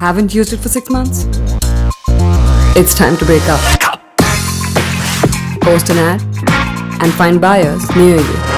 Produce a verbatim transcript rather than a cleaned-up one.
Haven't used it for six months? It's time to break up. Post an ad and find buyers near you.